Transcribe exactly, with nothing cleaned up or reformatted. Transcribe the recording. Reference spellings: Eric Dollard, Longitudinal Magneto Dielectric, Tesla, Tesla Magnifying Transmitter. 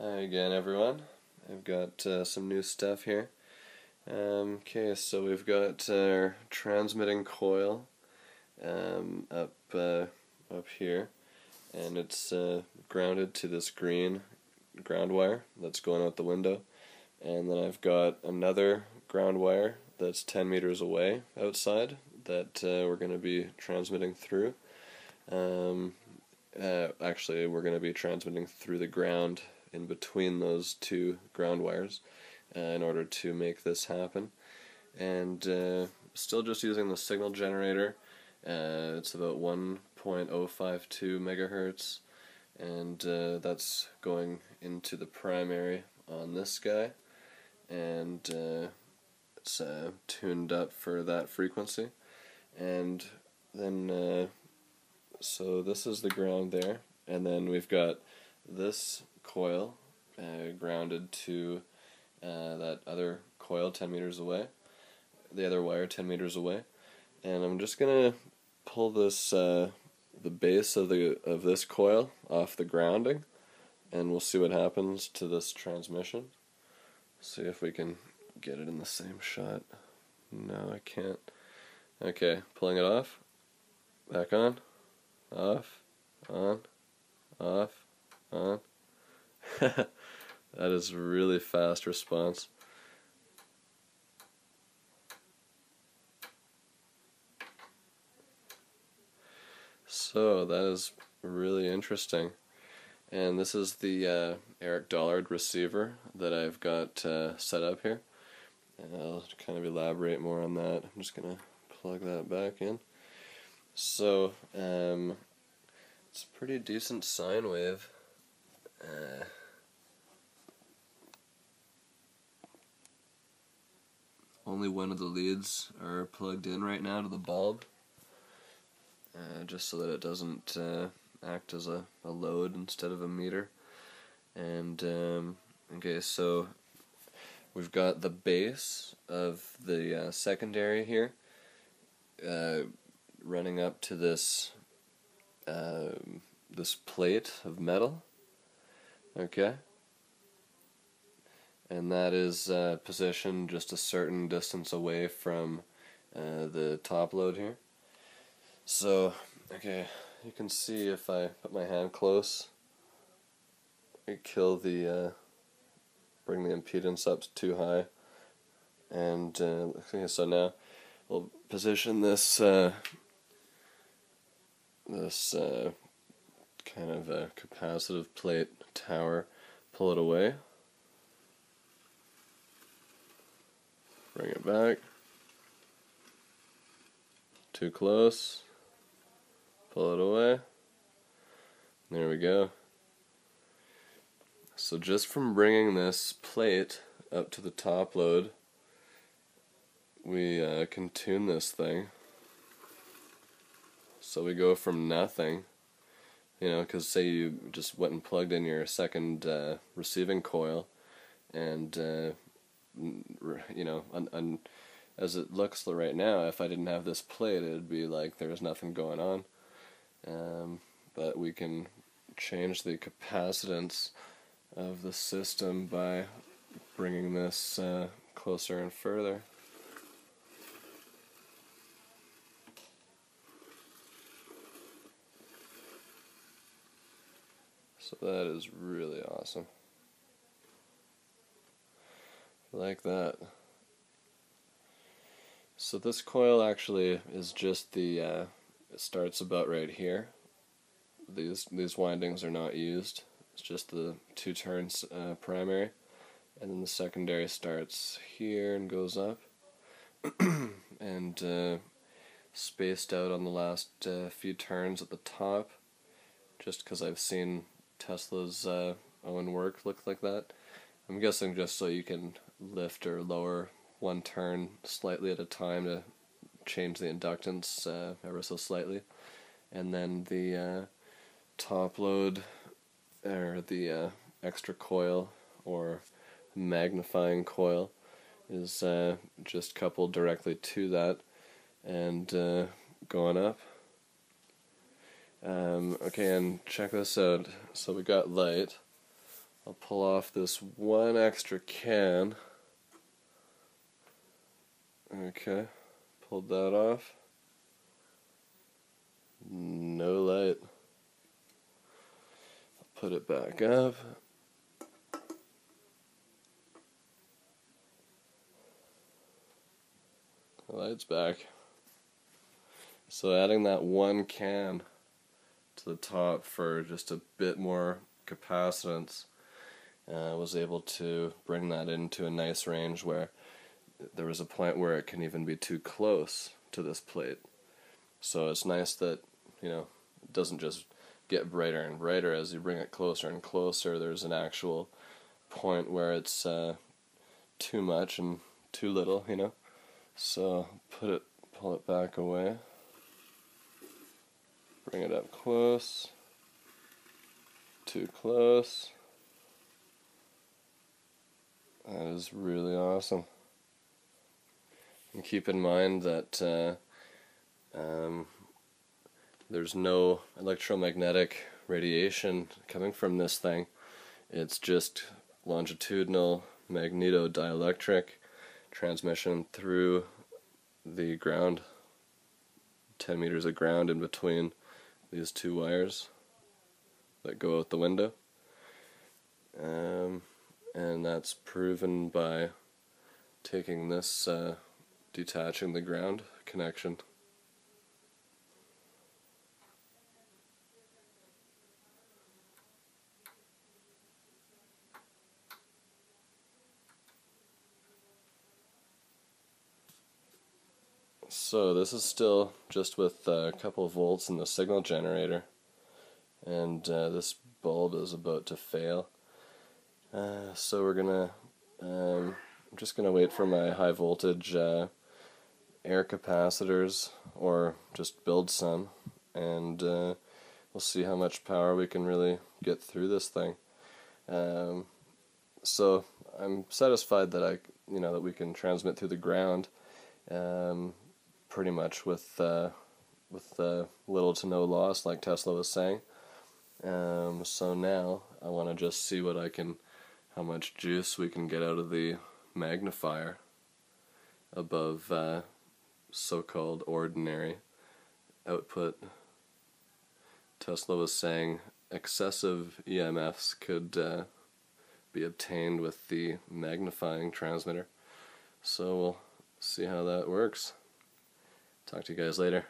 Hi again, everyone. I've got uh, some new stuff here. Okay, um, so we've got our transmitting coil um, up uh, up here, and it's uh, grounded to this green ground wire that's going out the window, and then I've got another ground wire that's ten meters away outside that uh, we're going to be transmitting through. Um, uh, actually, we're going to be transmitting through the ground in between those two ground wires uh, in order to make this happen. And uh, still just using the signal generator. Uh, it's about one point zero five two megahertz, and uh, that's going into the primary on this guy, and uh, it's uh, tuned up for that frequency. And then uh, so this is the ground there, and then we've got this coil uh, grounded to uh, that other coil ten meters away, the other wire ten meters away, and I'm just gonna pull this uh, the base of the of this coil off the grounding, and we'll see what happens to this transmission. See if we can get it in the same shot. No, I can't. Okay, pulling it off, back on, off, on, off, on. That is really fast response. So that is really interesting, and this is the uh, Eric Dollard receiver that I've got uh, set up here, and I'll kind of elaborate more on that. I'm just gonna plug that back in. So um, it's a pretty decent sine wave. Uh, only one of the leads are plugged in right now to the bulb, uh, just so that it doesn't uh, act as a, a load instead of a meter. And um, okay, so we've got the base of the uh, secondary here uh, running up to this uh, this plate of metal. Okay, and that is uh, positioned just a certain distance away from uh, the top load here. So, okay, you can see if I put my hand close, it kill the, uh, bring the impedance up too high, and uh, okay, so now we'll position this uh, this uh, kind of a capacitive plate tower, pull it away, bring it back, too close, pull it away, there we go. So just from bringing this plate up to the top load, we uh, can tune this thing, so we go from nothing. You know, because say you just went and plugged in your second uh, receiving coil, and uh, you know, un un as it looks right now, if I didn't have this plate, it'd be like there's nothing going on. Um, but we can change the capacitance of the system by bringing this uh, closer and further. So that is really awesome. Like that. So this coil actually is just the, uh, it starts about right here. These these windings are not used. It's just the two turns uh, primary, and then the secondary starts here and goes up, and uh, spaced out on the last uh, few turns at the top, just because I've seen Tesla's uh, own work looked like that. I'm guessing just so you can lift or lower one turn slightly at a time to change the inductance uh, ever so slightly. And then the uh, top load, or the uh, extra coil or magnifying coil, is uh, just coupled directly to that and uh, going up. Um, okay, and check this out. So we got light, I'll pull off this one extra can. Okay, pulled that off. No light. I'll put it back up. The light's back. So adding that one can to the top for just a bit more capacitance, I uh, was able to bring that into a nice range where there was a point where it can even be too close to this plate. So it's nice that, you know, it doesn't just get brighter and brighter. As you bring it closer and closer, there's an actual point where it's uh, too much and too little, you know. So put it, pull it back away, bring it up close, too close. That is really awesome. And keep in mind that uh, um, there's no electromagnetic radiation coming from this thing. It's just longitudinal magneto dielectric transmission through the ground, ten meters of ground in between these two wires that go out the window. Um, and that's proven by taking this, uh, detaching the ground connection. So this is still just with a couple of volts in the signal generator, and uh, this bulb is about to fail. Uh, so we're gonna, um, I'm just gonna wait for my high voltage uh, air capacitors, or just build some, and uh, we'll see how much power we can really get through this thing. Um, so I'm satisfied that I, you know, that we can transmit through the ground. Um, pretty much with uh, with uh, little to no loss, like Tesla was saying. Um, so now I want to just see what I can, how much juice we can get out of the magnifier above uh, so-called ordinary output. Tesla was saying excessive E M Fs could uh, be obtained with the magnifying transmitter. So we'll see how that works. Talk to you guys later.